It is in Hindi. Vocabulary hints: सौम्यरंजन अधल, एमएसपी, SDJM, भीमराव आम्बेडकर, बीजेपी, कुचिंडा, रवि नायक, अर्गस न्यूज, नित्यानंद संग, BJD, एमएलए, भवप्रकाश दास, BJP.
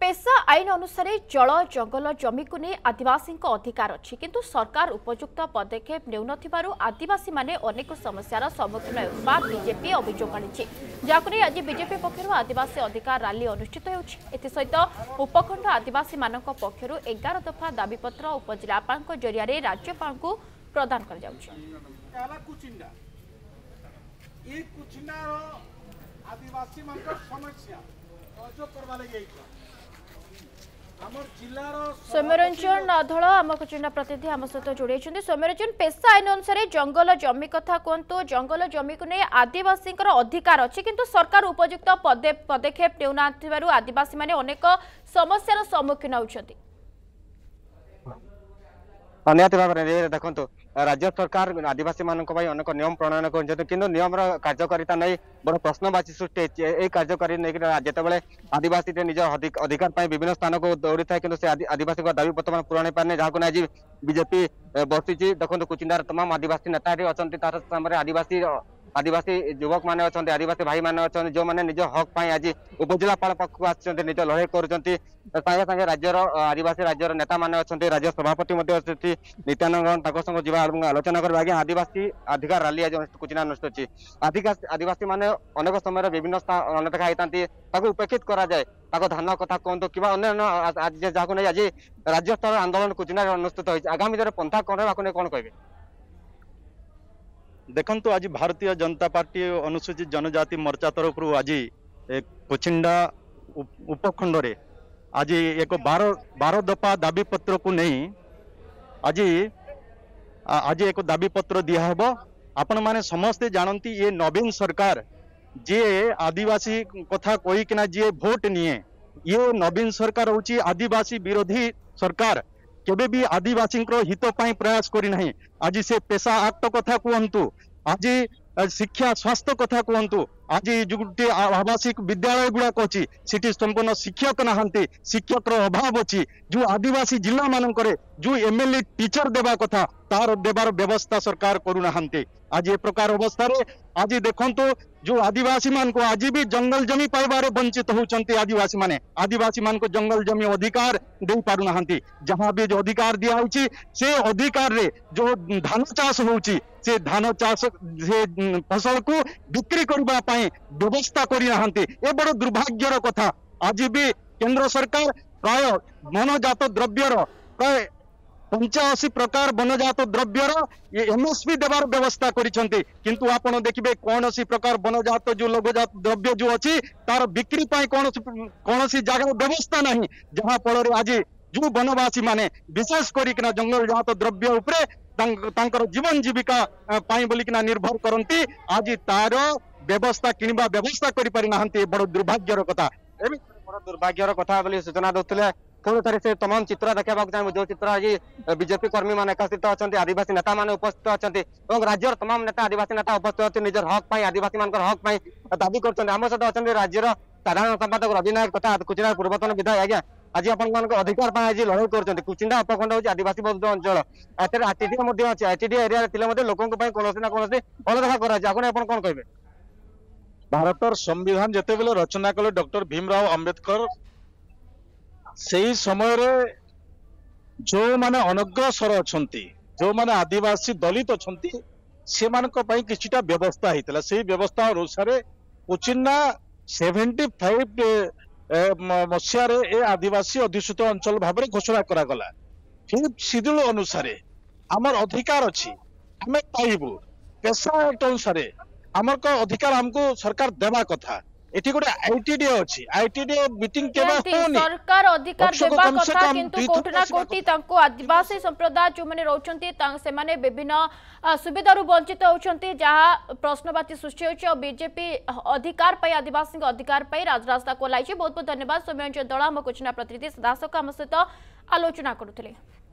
पेशा आईन अनुसार जल जंगल जमी को नहीं आदिवासी अधिकार अच्छी किंतु सरकार उपयुक्त पदक्षेप नेउन थिबारु आदिवासी माने अनेक समस्यार सम्मुखीन होता बीजेपी अभियोग आनी जहाक नहीं आज बीजेपी पक्षर आदिवासी अधिकार रैली अनुष्ठित होसत उपखंड आदिवासी मान पक्षर 11 दफा दाबीपत्र उपजिलापाल जरिया राज्यपाल को प्रदान कर सौम्यरंजन अधल आम चिन्ह प्रतिनिधि आम सहित जोड़े सौम्यरंजन पेशा आईन अनुसार जंगल जमी कथा कहतु जंगल जमी को नहीं आदिवासी अधिकार अच्छी किंतु सरकार उपयुक्त पदक्षेप नेउना थिबारु आदिवासी माने अनेक समस्यार सम्मुखीन होउछथि। निहति भाव में देखो राज्य सरकार आदिवासी मानक अनेक नियम प्रणयन करूँ नियमर कार्यकारिता नहीं बड़ा प्रश्नवाची सृष्टि यही कार्यकारी जितेबाला आदिवासी निज अधिकार विभिन्न स्थान को दौड़ी था कि आदिवासी दाबी पत्र पूरण पारे जहाँ आज बीजेपी बर्ती देखो कुचिंडार तमाम आदिवासी नेता अच्छा सामने आदिवासी आदिवासी युवक माने अच्छा आदिवासी भाई माने अच्छा जो मैंने निज हक आज उपजिलापाल पाखक आज निज लड़ाई करेंगे राज्यर आदिवासी राज्यर नेता माने अच्छा राज्य सभापति नित्यानंद संग जी आलोचना करवा आज आदिवासी अधिकार रैली आज कुचिना अनुष्ठित अच्छी आदिवासी मैंने अनेक समय विभिन्न अनदेखा होता उपेक्षित कराए धान कथा कहतु कि जहाँ नहीं आज राज्य स्तर आंदोलन कुचिना अनुष्ठित होती आगामी दिन पंथा कौन नहीं कौन कहे देखंतु आज भारतीय जनता पार्टी अनुसूचित जनजाति मोर्चा तरफ आज कोचिंडा उपखंड रे आज एक 12 दफा दाबी पत्र को नहीं आज आज एक दाबी पत्र दिहब आपण माने समस्ते जानती ये नवीन सरकार जे आदिवासी कथा कहीकिना जे भोट निए ये नवीन सरकार होची आदिवासी विरोधी सरकार केबे भी आदिवासी हित पाई प्रयास करी नहीं। आज से पेशा आक्ट कथा कहतु आज शिक्षा स्वास्थ्य कथा कहतु आज जो गोटे आवासिक विद्यालय गुड़ाक अच्छी सीटी संपूर्ण शिक्षक ना शिक्षक अभाव अच्छी जो आदिवासी जिला मानक जो एमएलए टीचर देवा कथा तार देवार व्यवस्था सरकार करूना आज ए प्रकार अवस्था आज देखंतु जो आदिवासी मान को आज भी जंगल जमी पाइबार वंचित होती आदिवासी मान को जंगल जमी अधिकार दे पारना जहाँ भी जो अधिकार दिया होची से अधिकार रे जो धान चाष होची से धान चाष से फसल को बिक्री करबा पाए व्यवस्था करना बड़ दुर्भाग्यर कथा। आज भी केंद्र सरकार प्राय मनोजात द्रव्यर प्राय 85 प्रकार बनजात द्रव्यर एमएसपी देवार व्यवस्था करिसेंती किंतु आपण देखिबे कौन सी प्रकार बनजात जो लघुजात द्रव्य जो अछि तार बिक्री पाई कौन सी जगह व्यवस्था नहीं जहाँ फल आज जो बनवासी माने विशेष करिकना जंगलजात द्रव्य उपरे तांकर जीवन जीविका पाई बोलिकना निर्भर करती आज तार व्यवस्था किनबा व्यवस्था करि पारि नाहंती बड़ दुर्भाग्यर कथा एबे बड़ दुर्भाग्यर कथा बोली सूचना दउतले से तमाम चित्र देखा चाहिए जो चित्र आज बीजेपी कर्मी मैंने एकत्रित अच्छा आदिवासी नेता मैंने उपस्थित अच्छा राज्यर तमाम नेता आदिवासी नेता उपस्थित अच्छे निजर हक आदिवासी मान हक दाबी करम सहित अच्छा राज्यर साधारण संपादक रवि नायक तथा कुचिंडार पूर्वतन विधायक आज आज आपण अधिकार आज लड़ाई कर कुचिंडा उपखंड होती आदिवासी बहुल अंचल एचडीए एरिया लोकों कौन ना कौन अलखा करेंगे भारतर संविधान जिते बेले रचना कले डॉक्टर भीमराव आम्बेडकर से ही समय रे जो माने अनग्रसर अछंती जो माने आदिवासी दलित अछंती से मानक पई किछिटा व्यवस्था हेतला से व्यवस्था अनुसार कोचिन्ना 75 मसीह रे ए आदिवासी अधिसूचित अंचल भाव रे घोषणा करा गला फिर शिड्यूल अनुसार आमर अधिकार अछि हमें पाइबु पेशा अनुसार आमर को अधिकार हमको सरकार देवा कथा सरकार अधिकार देवा कथा किंतु कोटि ना कोटि आदिवासी संप्रदाय जो मैंने रोचंती से माने विभिन्न सुविधा वंचित होती जहाँ प्रश्नवाची सृष्टि होती और बीजेपी अधिकार आदिवासी अधिकार राजरास्ता खोलाई बहुत बहुत धन्यवाद सौम्यरंजन दल आम कोचिना प्रतिनिधि सदासक आम सहित आलोचना करुले।